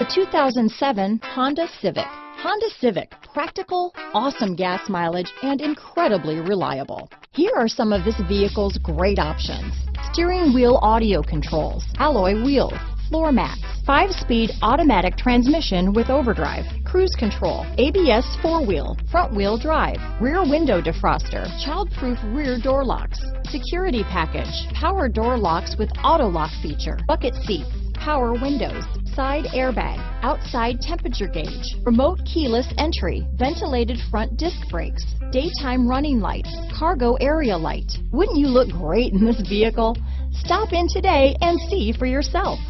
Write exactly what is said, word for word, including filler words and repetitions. The two thousand seven Honda Civic. Honda Civic, practical, awesome gas mileage, and incredibly reliable. Here are some of this vehicle's great options. Steering wheel audio controls, alloy wheels, floor mats, five-speed automatic transmission with overdrive, cruise control, A B S four-wheel, front-wheel drive, rear window defroster, child-proof rear door locks, security package, power door locks with auto lock feature, bucket seats, power windows, side airbag, outside temperature gauge, remote keyless entry, ventilated front disc brakes, daytime running lights, cargo area light. Wouldn't you look great in this vehicle? Stop in today and see for yourself.